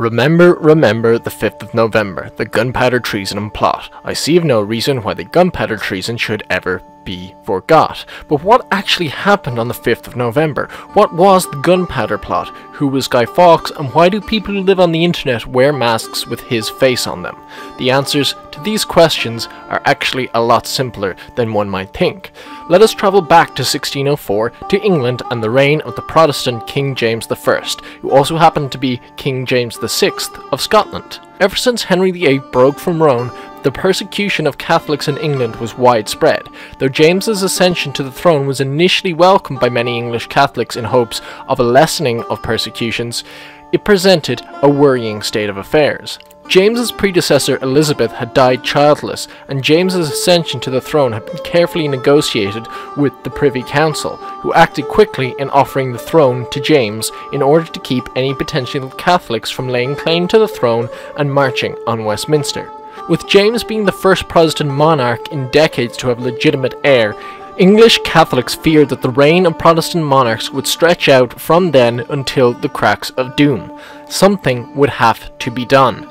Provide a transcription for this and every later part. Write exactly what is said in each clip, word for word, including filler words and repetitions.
Remember, remember the fifth of November, the Gunpowder Treason and Plot. I see of no reason why the Gunpowder Treason should ever be forgot. But what actually happened on the fifth of November? What was the Gunpowder Plot? Who was Guy Fawkes? And why do people who live on the internet wear masks with his face on them? The answers to these questions are actually a lot simpler than one might think. Let us travel back to sixteen oh four, to England and the reign of the Protestant King James the First, who also happened to be King James the Sixth of Scotland. Ever since Henry the Eighth broke from Rome, the persecution of Catholics in England was widespread, though James's ascension to the throne was initially welcomed by many English Catholics in hopes of a lessening of persecutions. It presented a worrying state of affairs. James's predecessor Elizabeth had died childless, and James's ascension to the throne had been carefully negotiated with the Privy Council, who acted quickly in offering the throne to James in order to keep any potential Catholics from laying claim to the throne and marching on Westminster. With James being the first Protestant monarch in decades to have a legitimate heir, English Catholics feared that the reign of Protestant monarchs would stretch out from then until the cracks of doom. Something would have to be done.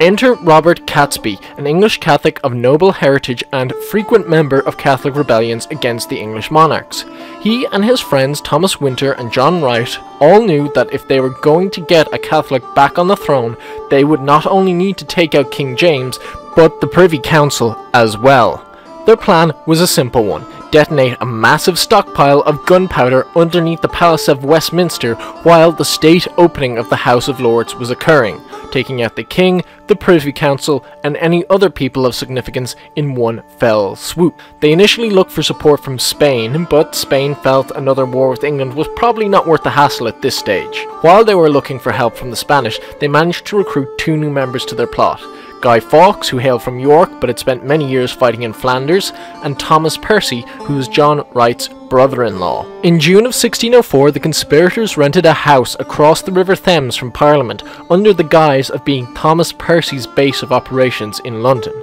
Enter Robert Catesby, an English Catholic of noble heritage and frequent member of Catholic rebellions against the English monarchs. He and his friends Thomas Winter and John Wright all knew that if they were going to get a Catholic back on the throne, they would not only need to take out King James, but the Privy Council as well. Their plan was a simple one: detonate a massive stockpile of gunpowder underneath the Palace of Westminster while the state opening of the House of Lords was occurring, taking out the King, the Privy Council, and any other people of significance in one fell swoop. They initially looked for support from Spain, but Spain felt another war with England was probably not worth the hassle at this stage. While they were looking for help from the Spanish, they managed to recruit two new members to their plot: Guy Fawkes, who hailed from York but had spent many years fighting in Flanders, and Thomas Percy, who was John Wright's brother-in-law. In June of sixteen oh four, the conspirators rented a house across the River Thames from Parliament under the guise of being Thomas Percy's base of operations in London.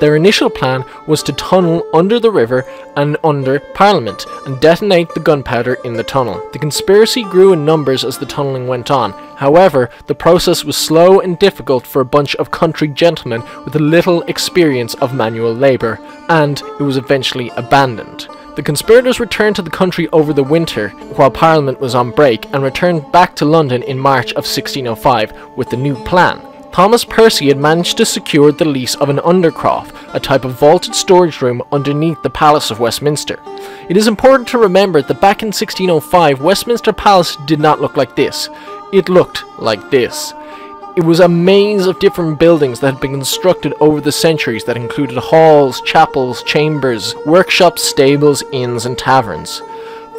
Their initial plan was to tunnel under the river and under Parliament and detonate the gunpowder in the tunnel. The conspiracy grew in numbers as the tunneling went on. However, the process was slow and difficult for a bunch of country gentlemen with little experience of manual labour, and it was eventually abandoned. The conspirators returned to the country over the winter while Parliament was on break and returned back to London in March of sixteen oh five with the new plan. Thomas Percy had managed to secure the lease of an undercroft, a type of vaulted storage room underneath the Palace of Westminster. It is important to remember that back in sixteen oh five, Westminster Palace did not look like this. It looked like this. It was a maze of different buildings that had been constructed over the centuries that included halls, chapels, chambers, workshops, stables, inns, and taverns.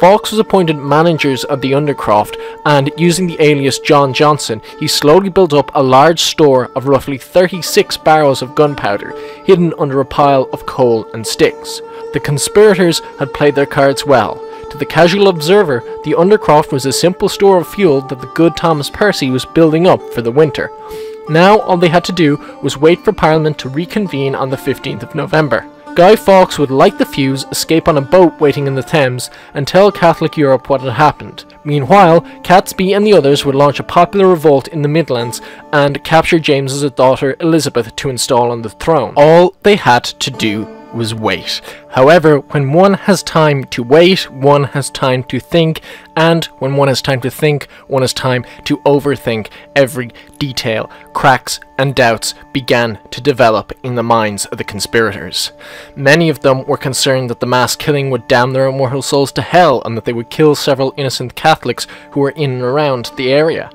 Fawkes was appointed managers of the undercroft, and using the alias John Johnson, he slowly built up a large store of roughly thirty-six barrels of gunpowder, hidden under a pile of coal and sticks. The conspirators had played their cards well. To the casual observer, the undercroft was a simple store of fuel that the good Thomas Percy was building up for the winter. Now all they had to do was wait for Parliament to reconvene on the fifteenth of November. Guy Fawkes would light the fuse, escape on a boat waiting in the Thames, and tell Catholic Europe what had happened. Meanwhile, Catesby and the others would launch a popular revolt in the Midlands and capture James's daughter Elizabeth to install on the throne. All they had to do was wait. However, when one has time to wait, one has time to think, and when one has time to think, one has time to overthink every detail. Cracks and doubts began to develop in the minds of the conspirators. Many of them were concerned that the mass killing would damn their immortal souls to hell and that they would kill several innocent Catholics who were in and around the area.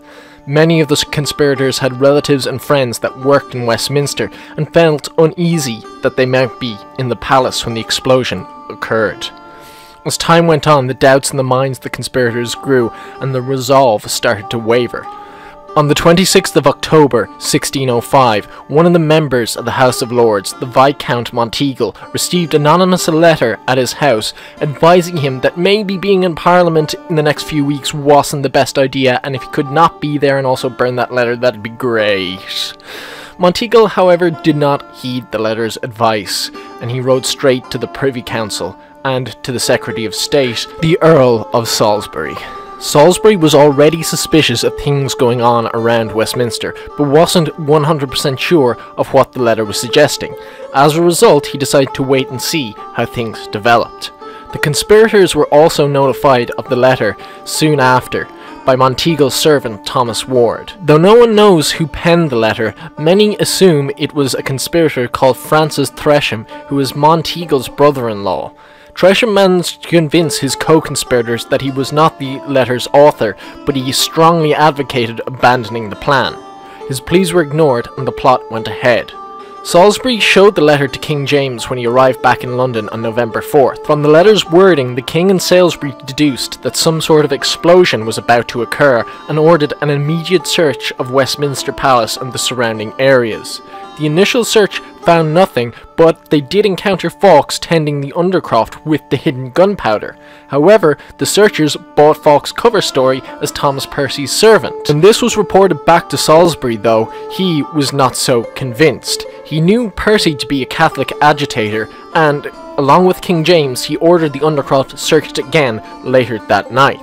Many of the conspirators had relatives and friends that worked in Westminster and felt uneasy that they might be in the palace when the explosion occurred. As time went on, the doubts in the minds of the conspirators grew and the resolve started to waver. On the twenty-sixth of October, sixteen oh five, one of the members of the House of Lords, the Viscount Monteagle, received anonymous a letter at his house advising him that maybe being in Parliament in the next few weeks wasn't the best idea, and if he could not be there and also burn that letter, that'd be great. Monteagle, however, did not heed the letter's advice, and he rode straight to the Privy Council and to the Secretary of State, the Earl of Salisbury. Salisbury was already suspicious of things going on around Westminster, but wasn't one hundred percent sure of what the letter was suggesting. As a result, he decided to wait and see how things developed. The conspirators were also notified of the letter soon after by Monteagle's servant Thomas Ward. Though no one knows who penned the letter, many assume it was a conspirator called Francis Tresham, who was Monteagle's brother-in-law. Tresham managed to convince his co-conspirators that he was not the letter's author, but he strongly advocated abandoning the plan. His pleas were ignored and the plot went ahead. Salisbury showed the letter to King James when he arrived back in London on November fourth. From the letter's wording, the King and Salisbury deduced that some sort of explosion was about to occur and ordered an immediate search of Westminster Palace and the surrounding areas. The initial search found nothing, but they did encounter Fawkes tending the Undercroft with the hidden gunpowder. However, the searchers bought Fawkes' cover story as Thomas Percy's servant. When this was reported back to Salisbury, though, he was not so convinced. He knew Percy to be a Catholic agitator, and, along with King James, he ordered the Undercroft searched again later that night.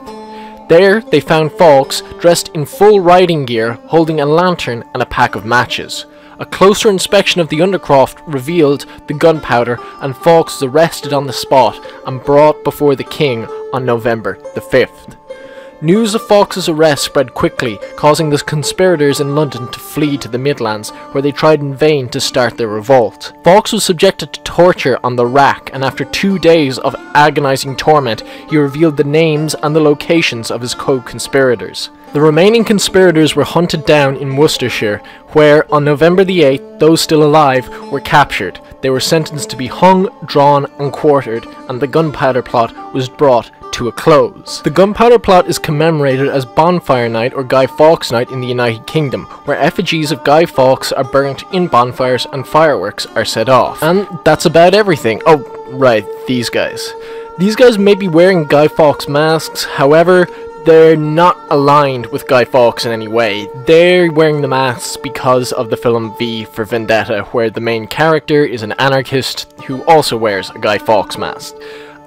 There, they found Fawkes dressed in full riding gear, holding a lantern and a pack of matches. A closer inspection of the Undercroft revealed the gunpowder, and Fawkes was arrested on the spot and brought before the King on November the fifth. News of Fawkes' arrest spread quickly, causing the conspirators in London to flee to the Midlands, where they tried in vain to start their revolt. Fawkes was subjected to torture on the rack, and after two days of agonizing torment, he revealed the names and the locations of his co-conspirators. The remaining conspirators were hunted down in Worcestershire, where, on November the eighth, those still alive were captured. They were sentenced to be hung, drawn, and quartered, and the gunpowder plot was brought to a close. The gunpowder plot is commemorated as Bonfire Night or Guy Fawkes Night in the United Kingdom, where effigies of Guy Fawkes are burnt in bonfires and fireworks are set off. And that's about everything. Oh, right, these guys. These guys may be wearing Guy Fawkes masks, however, they're not aligned with Guy Fawkes in any way. They're wearing the masks because of the film V for Vendetta, where the main character is an anarchist who also wears a Guy Fawkes mask.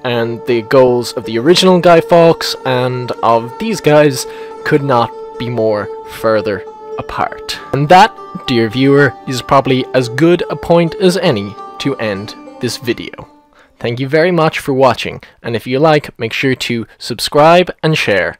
And the goals of the original Guy Fawkes and of these guys could not be more further apart. And that, dear viewer, is probably as good a point as any to end this video. Thank you very much for watching, and if you like, make sure to subscribe and share.